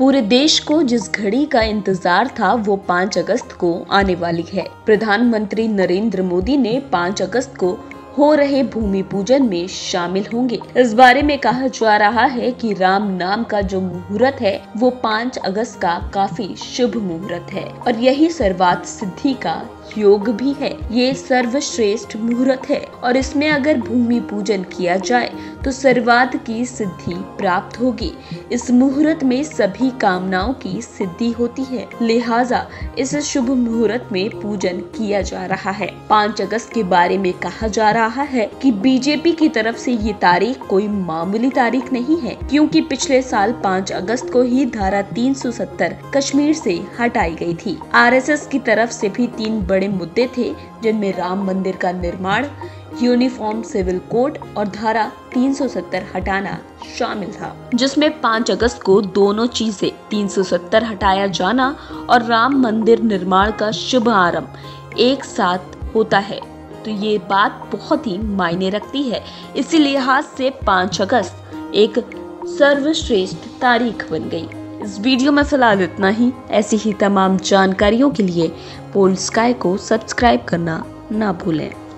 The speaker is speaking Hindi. पूरे देश को जिस घड़ी का इंतजार था वो 5 अगस्त को आने वाली है। प्रधानमंत्री नरेंद्र मोदी ने 5 अगस्त को हो रहे भूमि पूजन में शामिल होंगे। इस बारे में कहा जा रहा है कि राम नाम का जो मुहूर्त है वो 5 अगस्त का काफी शुभ मुहूर्त है और यही सर्वार्थ सिद्धि का योग भी है। ये सर्वश्रेष्ठ मुहूर्त है और इसमें अगर भूमि पूजन किया जाए तो सर्वार्थ की सिद्धि प्राप्त होगी। इस मुहूर्त में सभी कामनाओं की सिद्धि होती है, लिहाजा इस शुभ मुहूर्त में पूजन किया जा रहा है। 5 अगस्त के बारे में कहा जा रहा है कि बीजेपी की तरफ से ये तारीख कोई मामूली तारीख नहीं है, क्योंकि पिछले साल 5 अगस्त को ही धारा 370 कश्मीर से हटाई गई थी। आरएसएस की तरफ से भी 3 बड़े मुद्दे थे जिनमें राम मंदिर का निर्माण, यूनिफॉर्म सिविल कोड और धारा 370 हटाना शामिल था, जिसमें 5 अगस्त को दोनों चीजें 370 हटाया जाना और राम मंदिर निर्माण का शुभ आरंभ एक साथ होता है तो ये बात बहुत ही मायने रखती है। इसी लिहाज से 5 अगस्त एक सर्वश्रेष्ठ तारीख बन गई। इस वीडियो में फिलहाल इतना ही। ऐसी ही तमाम जानकारियों के लिए बोल्डस्काई को सब्सक्राइब करना ना भूलें।